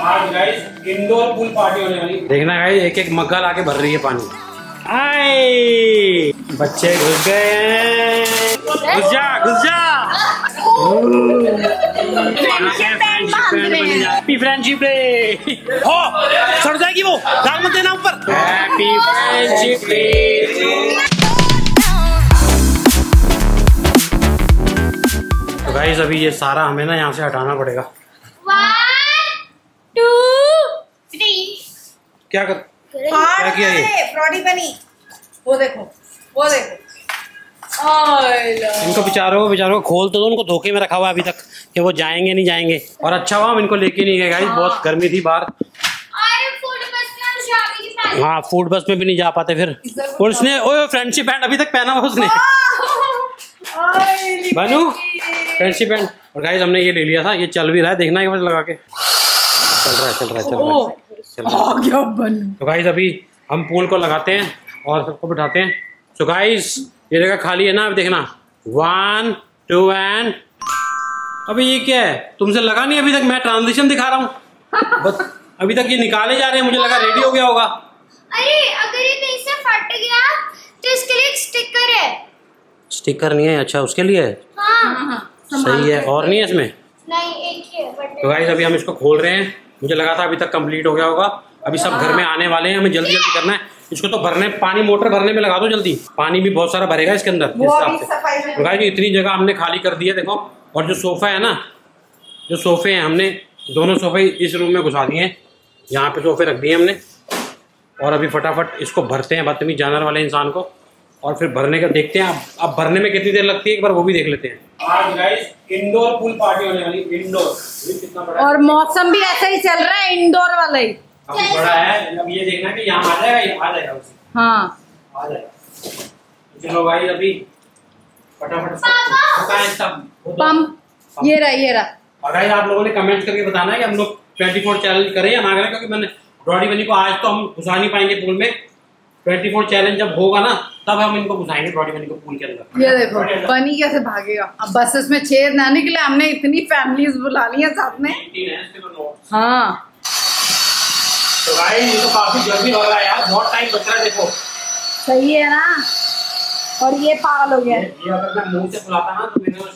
आज guys indoor pool party होने वाली। देखना गाइस एक एक मग्गा लाके भर रही है पानी। आए बच्चे घुस गए, फ्रेंडशिप हो सड़ जाएगी वो, दाग मत देना ऊपर। Happy friendship day. तो गाइस अभी ये सारा हमें ना यहाँ से हटाना पड़ेगा। 1 2 3 क्या कर क्या किया ये ब्रॉडी बनी? वो देखो, वो देखो, इनको बेचारों को खोल तो दो, उनको धोखे में रखा हुआ अभी तक कि वो जाएंगे नहीं जाएंगे। और अच्छा हुआ हम इनको लेके नहीं गए गाइस, बहुत गर्मी थी बाहर। हाँ फूड बस में भी नहीं जा पाते फिर। और उसने ओए फ्रेंडशिप बैंड अभी तक पहना हुआ उसने, भानु फ्रेंडशिप बैंड। और गाइस हमने ये ले लिया था, ये चल भी रहा है, देखना है लगा के चल रहा है। तो गाइस अभी हम पूल को लगाते हैं और सबको बिठाते हैं। तो गाइस ये जगह खाली है ना, अब देखना 1 2 एंड। अभी ये क्या है, तुमसे लगा नहीं अभी तक मैं ट्रांजिशन दिखा रहा हूँ बस। अभी तक ये निकाले जा रहे हैं, मुझे लगा रेडी हो गया होगा। अरे अगर ये कहीं से फट गया तो इसके लिए स्टिकर है। स्टिकर नहीं है, अच्छा उसके लिए है। हाँ, सही है। और नहीं है इसमें, नहीं एक ही है। तो गाइस अभी हम इसको खोल रहे हैं, मुझे लगा था अभी तक कंप्लीट हो गया होगा। अभी सब घर में आने वाले हैं, हमें जल्दी जल्दी करना है इसको। तो भरने पानी मोटर भरने में लगा दो जल्दी, पानी भी बहुत सारा भरेगा इसके अंदर इस हिसाब से। गाइस इतनी जगह हमने खाली कर दी है देखो। और जो सोफा है ना, जो सोफे हैं हमने दोनों सोफे इस रूम में घुसा दिए हैं, यहाँ पे सोफे रख दिए हमने। और अभी फटाफट इसको भरते हैं बदतमीज जानवर वाले इंसान को, और फिर भरने का देखते हैं। अब भरने में कितनी देर लगती है एक बार वो भी देख लेते हैं। आज गाइस इंडोर पूल पार्टी होने वाली, इंडोर। और मौसम भी ऐसा ही चल रहा है, इंडोर वाला ही बड़ा है। अब ये देखना कि यहाँ आ जाएगा उसे। हाँ आ जाएगा। चलो भाई अभी फटाफट पम्प ये रहा। और आप लोगों ने कमेंट करके बताना है कि हम लोग 24 चैलेंज करें या ना करें, क्योंकि मैंने ब्रॉडी बनी को आज तो हम घुसा नहीं पाएंगे पूल में। 24 चैलेंज जब होगा ना तब हम इनको घुसाएंगे ब्रॉडी बनी को पूल के अंदर। ये देखो बनी कैसे भागेगा। अब बसेस में छेद ना निकले, हमने इतनी फैमिलीज बुला ली है साथ में। हाँ तो गाइस ये तो काफी जल्दी हो रहा है यार, बहुत टाइम बच रहा है देखो। सही है ना। और ये पागल हो गया, ये अगर मैं मुंह से फुलाता ना तो मेरे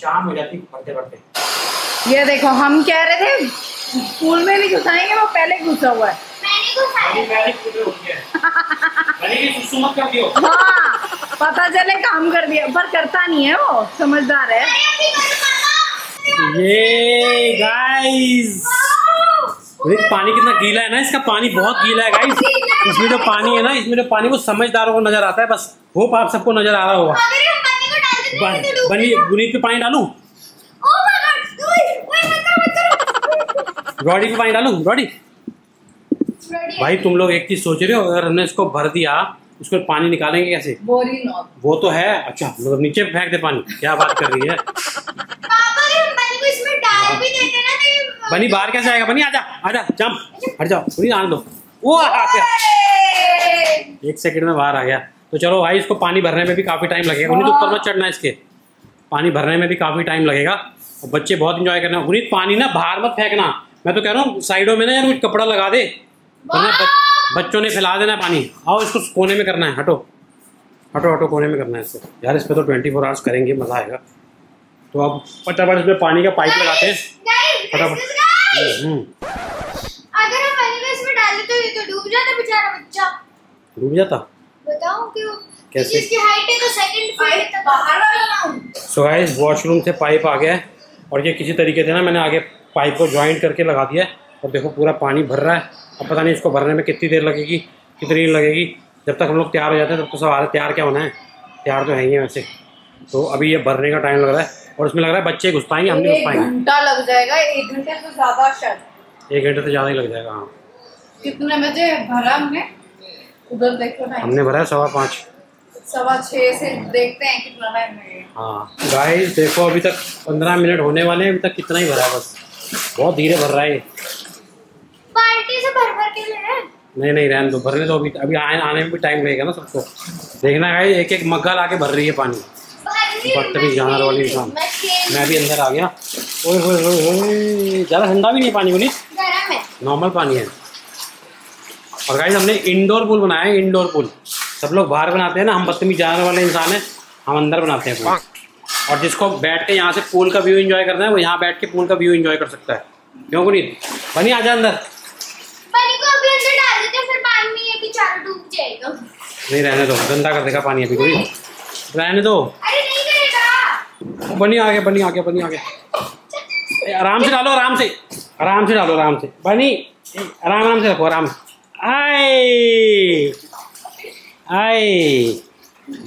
शाम हो जाती बढ़ते। ये देखो हम कह रहे थे पूल में भी घुसाएंगे, वो पहले घुसा हुआ है। मैंने घुसा दिया। हाँ पता चले काम कर दिया, पर करता नहीं है वो, समझदार है। ये गाइस पानी कितना गीला है ना, इसका पानी बहुत गीला है गाइस। इसमें जो पानी है ना, इसमें जो पानी वो समझदारों को नजर आता है बस। होप आप सबको नजर आ रहा होगा। गुनीत पे पानी डालू, ब्रॉडी पे पानी डालू। ब्रॉडी भाई तुम लोग एक चीज सोच रहे हो, अगर हमने इसको भर दिया उसको पानी निकालेंगे कैसे? वो तो है। अच्छा मतलब नीचे फेंक दे पानी, क्या बात कर रही है बनी? बाहर कैसे आएगा बनी? आजा जंप, हट जाओ बनी, आने दो। वो आ गया 1 सेकंड में बाहर आ गया। तो चलो भाई इसको पानी भरने में भी काफ़ी टाइम लगेगा। गुनीत ऊपर मत चढ़ना, इसके पानी भरने में भी काफ़ी टाइम लगेगा। और बच्चे बहुत इंजॉय करना। गुनीत पानी ना बाहर मत फेंकना, मैं तो कह रहा हूँ साइडों में ना यार कुछ कपड़ा लगा दे, वरना बच्चों ने फैला देना पानी। आओ इसको कोने में करना है, हटो कोने में करना है इसको। यार इस पर तो 24 आवर्स करेंगे, मज़ा आएगा। तो अब फटाफट इसमें पानी का पाइप लगाते हैं फटाफट। अगर हम पानी को इसमें डाले तो ये तो डूब जाता बेचारा बच्चा। डूब जाता बताओ क्यों? कैसे? इसकी हाइट है तो सेकंड फ्लोर तक बाहर वाला। सो गाइस वॉशरूम से पाइप आ गया है, और ये किसी तरीके से ना मैंने आगे पाइप को ज्वाइंट करके लगा दिया है। और देखो पूरा पानी भर रहा है। अब पता नहीं इसको भरने में कितनी देर लगेगी, कितनी लगेगी। जब तक हम लोग तैयार हो जाते हैं तब तो सवाल है तैयार क्या होना है। तैयार तो है ही वैसे तो। अभी ये भरने का टाइम लग रहा है, और इसमें लग रहा है बच्चे घुस पाएंगे, हम नहीं घुस पाएंगे। घंटा लग जाएगा, 1 घंटे से ज़्यादा शायद। 1 घंटे से ज़्यादा ही लग जाएगा। हाँ कितने बजे भरा हमने? उधर देखो टाइम हमने भरा है 5:15 से 6 से, देखते हैं कितना टाइम लगेगा। हाँ गाइस देखो अभी तक 15 मिनट होने वाले हैं, अभी तक कितना ही भरा है बस। बहुत धीरे भर रहा है। बाल्टी से भर के ले रहे हैं। नहीं रहने दो, भरने दो, अभी आने में भी टाइम लगेगा ना सबको। देखना गाइस एक एक मग्गा लाके भर रही है पानी, बदतमीज जानवर वाली इंसान। मैं भी अंदर आ गया। ओए ज़्यादा ठंडा भी नहीं पानी। गुनीत गरम है, नॉर्मल पानी है। और गाइस हमने इंडोर पूल बनाया है, इंडोर पूल। सब लोग बाहर बनाते हैं ना, हम बदतमीज जानवर वाले इंसान हैं, हम अंदर बनाते हैं पूल। और जिसको बैठ के यहाँ से पूल का व्यू एंजॉय करना है वो यहाँ बैठ के पूल का व्यू एंजॉय कर सकता है। क्यों गुनीत? बनी आ जा अंदर। बनी को अभी अंदर डाल देते हैं, फिर पानी में ये बेचारा डूब जाएगा। नहीं रहने दो, गंदा कर देगा पानी अभी, कोई रहने दो। अरे नहीं करेगा। बनी आ गया, बनी आ गया, बनी आ गया। आराम से डालो, आराम से, आराम से डालो, आराम से बनी, आराम आराम से रखो, आराम। आए आए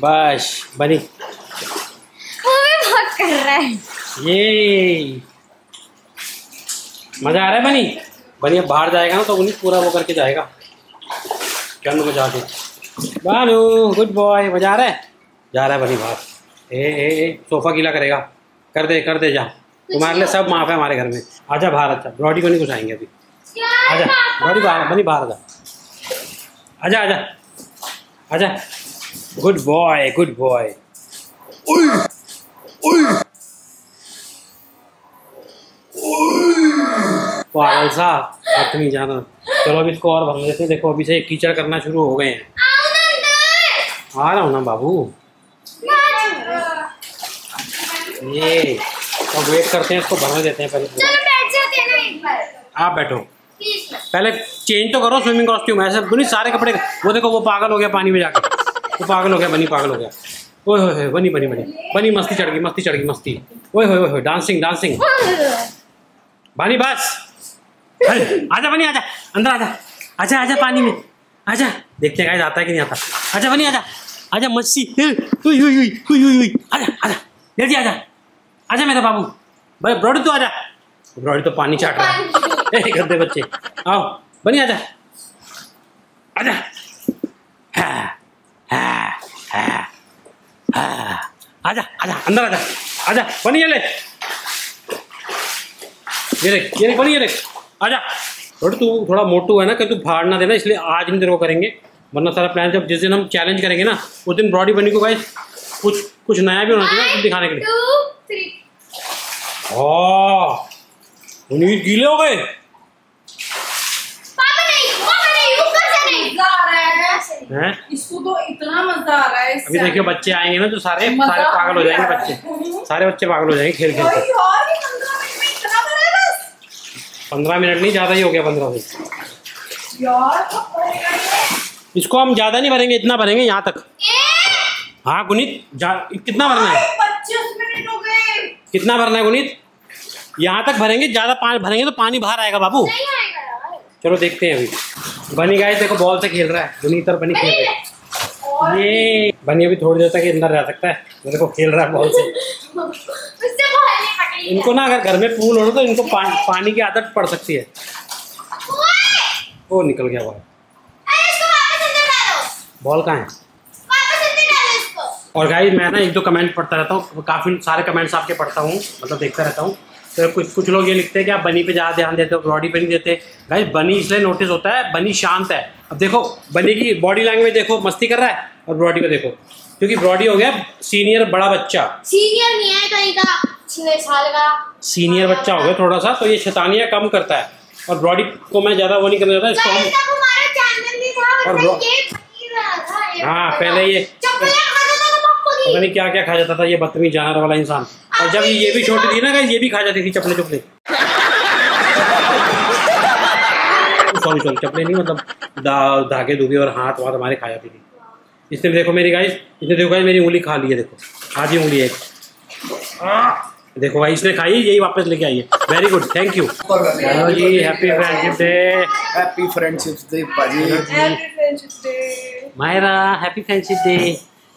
बस बनी बहुत कर रहा है ये, मजा आ रहा है बनी। बनी अब बाहर जाएगा ना तो उन्हीं पूरा वो करके जाएगा गंद में जाके। बानू गुड बॉय, मजा आ रहा है, जा रहा है बनी बाहर। ए ए ए सोफा गीला करेगा, कर दे कर दे, जा तुम्हारे लिए सब माफ है हमारे घर में। आजा बाहर, अच्छा ब्रॉडी बनी कुछ आएंगे अभी, आजा ब्रॉडी बाहर, बनी बाहर जा, आजा आजा आजा, गुड बॉय गुड बॉय। पागल सा आदमी जाना। चलो अभी इसको और भर देते हैं, देखो अभी से कीचड़ करना शुरू हो गए हैं। आ रहा हूँ ना बाबू, ये तो वेट करते हैं, इसको भरने देते हैं पहले। चलो बैठ जाते हैं ना एक बार, आप बैठो पहले, चेंज तो करो स्विमिंग कॉस्ट्यूम। ऐसे बनी सारे कपड़े, वो देखो वो पागल हो गया पानी में जाकर, वो पागल हो गया बनी, पागल हो गया। ओए होए बनी बनी बनी बनी, मस्ती चढ़ गई, मस्ती चढ़ गई, मस्ती। ओए होए होए डांसिंग डांसिंग बनी, बस आजा बनी आजा अंदर, आजा आजा आजा पानी में आजा, देखते हैं गाइस आता है कि नहीं आता। आजा बनी आजा आजा, मस्सी हुई हुई हुई हुई हुई, आजा आजा जल्दी आजा आजा मेरा बाबू। भाई ब्रॉडी तो आजा, ब्रॉडी तो पानी चाट रहा है, ए गंदे बच्चे। आओ बनी आजा आजा, हा हा हा हा, आजा आजा अंदर आजा आजा बनी, ये ले बनी, ये ले आजा। और तू थोड़ा मोटू है ना, कि तू भाड़ ना देना, इसलिए आज हम तेरे को करेंगे, वरना सारा प्लान जब जिस दिन हम चैलेंज करेंगे ना उस दिन ब्रॉडी बनी को गाइस कुछ कुछ नया भी होना चाहिए दिखाने के लिए। गुनीत गीले हो गए, इसको तो इतना मजा आ रहा है। अभी देखियो बच्चे आएंगे ना तो सारे सारे पागल हो जाएंगे, बच्चे सारे बच्चे पागल हो जाएंगे खेल खेल के। 15 मिनट नहीं, ज़्यादा ही हो गया 15 मिनट यार। इसको हम ज़्यादा नहीं भरेंगे, इतना भरेंगे यहाँ तक। हाँ गुनीत कितना भरना है? 25 मिनट हो गए। कितना भरना है गुनीत? यहाँ तक भरेंगे, ज़्यादा भरेंगे तो पानी बाहर आएगा बाबू, नहीं आएगा। चलो देखते हैं अभी। बनी गाइस देखो बॉल से खेल रहा है, गुनीत और बनी खेल रहे हैं। ये बनी अभी थोड़ी देर तक अंदर रह सकता है, देखो खेल रहा है बॉल से। इनको ना अगर घर में पूल हो तो इनको पानी की आदत पड़ सकती है। वो निकल गया बॉल, बॉल कहाँ है? और गाइस मैं ना एक दो कमेंट पढ़ता रहता हूँ, काफ़ी सारे कमेंट्स आपके पढ़ता हूँ, मतलब देखता रहता हूँ। तो कुछ लोग ये लिखते हैं कि आप बनी पे ज़्यादा ध्यान देते हो, ब्रॉडी पे नहीं देते। गाइस बनी इसलिए नोटिस होता है, बनी शांत है। अब देखो बनी की बॉडी लैंग्वेज देखो, मस्ती कर रहा है, और ब्रॉडी को देखो, क्योंकि ब्रॉडी हो गया सीनियर, बड़ा बच्चा। सीनियर नहीं है कहीं का, 6 साल का सीनियर बच्चा हो गया थोड़ा सा, तो ये शैतानियाँ कम करता है। और ब्रॉडी को मैं ज़्यादा वो नहीं करना चाहता, इसको हम और हाँ पहले ये पता नहीं क्या क्या खा जाता था ये बदतमीज जानवर वाला इंसान। और जब ये भी छोटी थी ना गाइस, ये भी खा जाती थी चपले चपले, सॉरी सॉरी चपले नहीं मतलब धागे धूगे और हाथ वाथ हमारे खा जाती थी। इसने देखो मेरी गाइस, इसने देखो गाइस मेरी उंगली खा ली है, देखो आधी उंगली है, देखो भाई इसने खाई, यही वापस लेके आई है। Very good, thank you ji. Happy friendship day, happy friendship day पाजी, मायरा हैप्पी फ्रेंडशिप डे।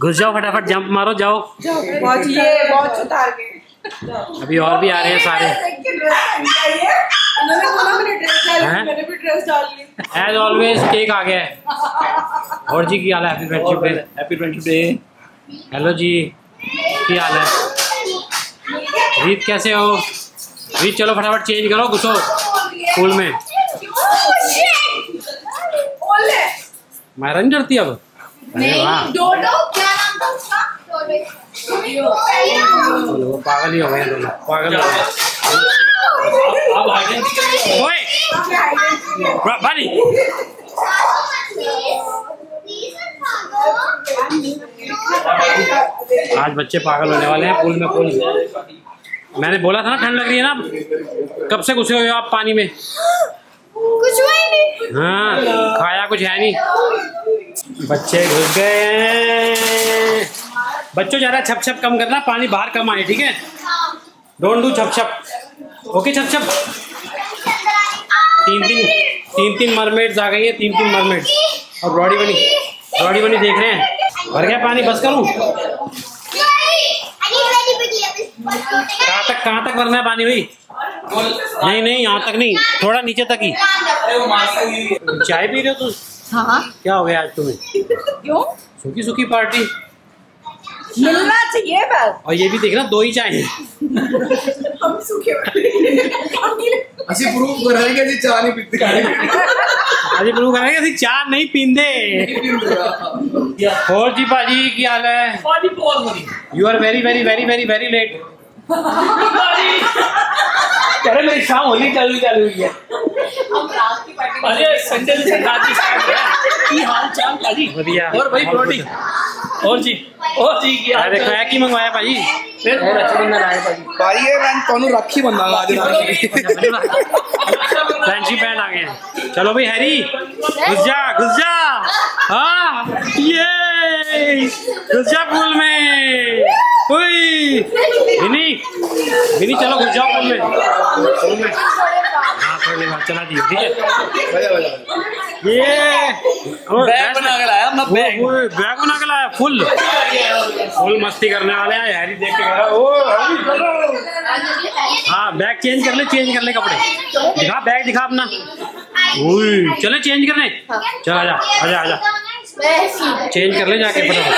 घुस जाओ फटाफट, जंप मारो, जाओ बहुत उतार गए। अभी और भी आ रहे हैं सारे। एज ऑलवेज केक आ गया है। और जी क्या हाल है? Happy friendship day, happy friendship day. Hello जी क्या हाल है? रीत कैसे हो? रीत चलो फटाफट चेंज करो, घुसो स्कूल में। मायरा नहीं डरती अब? पागल ही हो गए, पागल हो गए अब। Wait! Buddy! आज बच्चे पागल होने वाले हैं पूल में। पूल मैंने बोला था ना ठंड लग रही है ना। कब से घुसे हुए हो आप पानी में? कुछ नहीं। हाँ, खाया कुछ है नहीं। बच्चे घुस गए। बच्चों ज़रा छप छप कम करना, पानी बाहर कम आए, ठीक है? डोंट डू छप छप। ओके छप छप। तीन मरमेड्स आ गई है। तीन मरमेड्स और ब्रॉडी बनी। ब्रॉडी बनी देख रहे हैं। भर गया पानी, बस करूँ? कहाँ तक भरना है पानी भाई? नहीं, यहाँ तक नहीं, थोड़ा नीचे तक ही। चाय पी रहे हो तुम? हाँ। क्या हो गया आज तुम्हें? क्यों? सूखी सूखी पार्टी मिलना चाहिए बस। और ये भी देखना, दो ही चाय हम सूखे प्रूव कर रहे हैं कि चाय नहीं पीते। अभी प्रूव कर रहे हैं कि चाय नहीं पीते। और जी पाजी की हाल है? You are very very very very very late. अरे मेरी शाम होली चालू हुई है। अरे संडे से रात की स्टार्ट है। ये हाल चाल पाजी बढ़िया। और भाई प्रोटीन और जी क्या देखो है कि मंगवाया पाजी? फिर और अच्छा बंदा लाया पाजी। भाई ये मैं तोनु राखी बंदा आज फ्रेंडशिप बैंड आ गए हैं। चलो भाई हैरी घुस जा। हां ये घुस जा पूल में। ओए बिनी चलो घुस जाओ पूल में। हां थोड़ी बात चला दियो, ठीक है? ये बैग बना के लाया। बैग बना के लाया फुल मस्ती करने वाले हैं। हैरी देख के हाँ बैग चेंज कर ले कपड़े। दिखा बैग, दिखा अपना। चलो चेंज करने चल। आजा चेंज कर ले जाके फटाफट।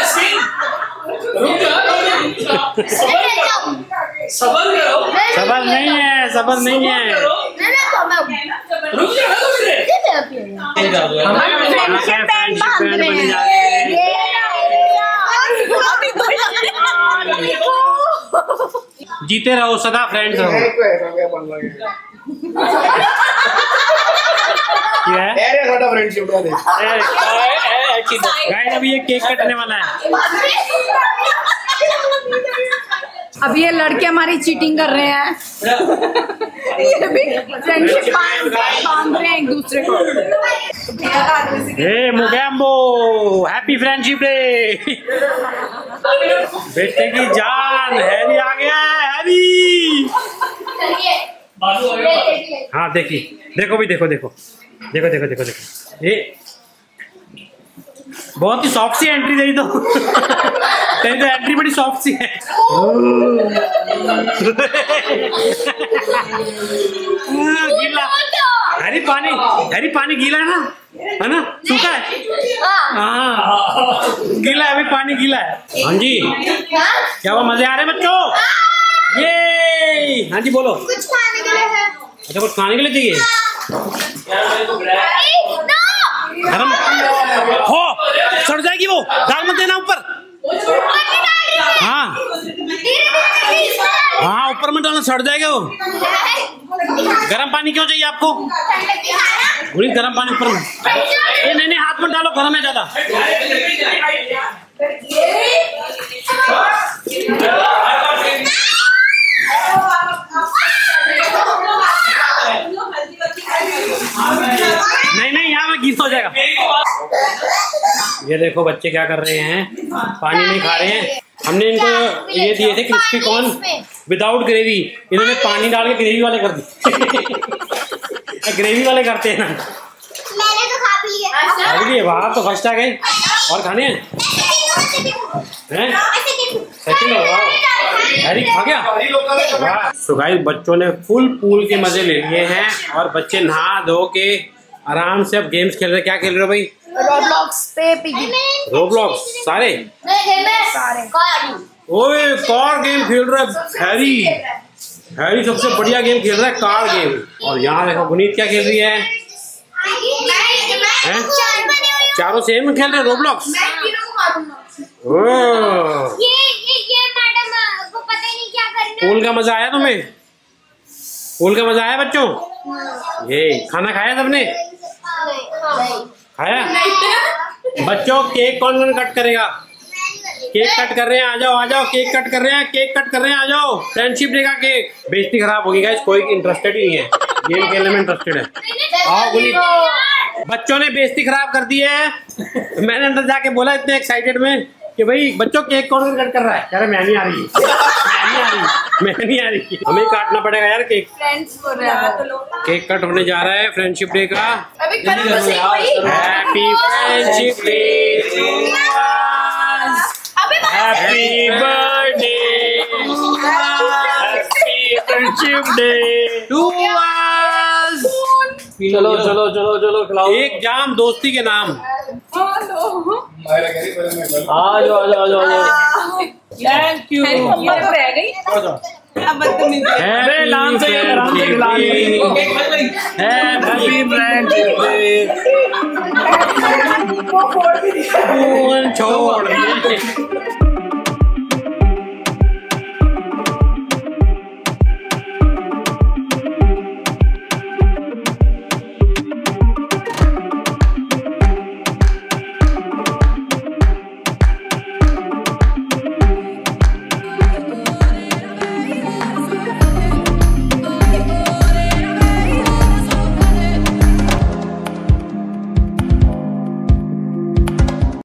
सबर नहीं है। जीते रहो, सदा फ्रेंड्स रहो। अभी ये केक कटने वाला है। अब ये लड़के हमारी चीटिंग कर रहे हैं। ये भी फ्रेंडशिप बांध रहे हैं एक दूसरे को। Mogambo happy friendship day. बेटे की जान हैरी आ गया। हैरी हाँ देखिए देखो। ये बहुत ही सॉफ्ट सी एंट्री दे रही तो तेरी तो एंट्री बड़ी सॉफ्ट सी है। गीला हरी पानी गीला है ना सूखा है। हाँ गीला है अभी, पानी गीला है। हाँ जी क्या वो मजे आ रहे बच्चों? ये हाँ जी बोलो। कुछ खाने के लिए है? अच्छा कुछ खाने के लिए चाहिए? गरम हो चढ़ जाएगी वो। दाग मत देना ऊपर। हाँ ऊपर मत डालना, सड़ जाएगा वो। गरम पानी क्यों चाहिए आपको? गुनीत गरम पानी ऊपर में। ये नहीं हाथ मत डालो, गरम है ज्यादा। नहीं यहाँ में गीस हो जाएगा। ये देखो बच्चे क्या कर रहे हैं, पानी नहीं खा रहे हैं। हमने इनको ये दिए थे क्रिस्पी कॉर्न विदाउट ग्रेवी, इन्होंने पानी डाल के ग्रेवी वाले कर दिए। ग्रेवी वाले करते हैं ना। मैंने तो खा पी लिया। अभी वाह तो फर्स्ट आ गए। और खाने हैं? हैरी खा गया। तो गाइस बच्चों ने फुल पूल के मजे ले लिए हैं और बच्चे नहा धो के आराम से अब गेम्स खेल रहे। क्या खेल रहे हो भाई? रोब्लॉक्स सारे। ओए कार गेम खेल रहा है हैरी सबसे बढ़िया गेम खेल रहा है, कार गेम। और यहाँ देखो गुनीत क्या खेल रही है? चारों सेम खेल रहे हैं रोब्लॉक्स। पूल का मजा आया तुम्हें? स्कूल का मजा आया बच्चों? ये खाना खाया सबने? खाया? बच्चों केक कौन कौन कट करेगा? केक कट कर रहे हैं, आ जाओ आ जाओ। केक कट कर रहे हैं, केक कट कर रहे हैं, आ जाओ। फ्रेंडशिप डे का केक। बेइज्जती खराब होगी गाइस, कोई इंटरेस्टेड ही नहीं है, गेम खेलने में इंटरेस्टेड है। आओ गुनीत। बच्चों ने बेइज्जती खराब कर दी है। मैंने अंदर जाके बोला इतने एक्साइटेड में कि भाई बच्चों केक कौन कौन कट कर रहा है? कह रहे मैं नहीं आ रही, मैं नहीं आ रही। हमें काटना पड़ेगा यार केक। फ्रेंड्स हो रहा है तो केक कट होने जा रहा है फ्रेंडशिप डे का। अभी करो तो सही भाई। Happy friendship day to us, happy birthday, happy friendship day to us. चलो चलो चलो चलो खिलाओ एक जाम दोस्ती के नाम। Thank you. रह गई छोड़।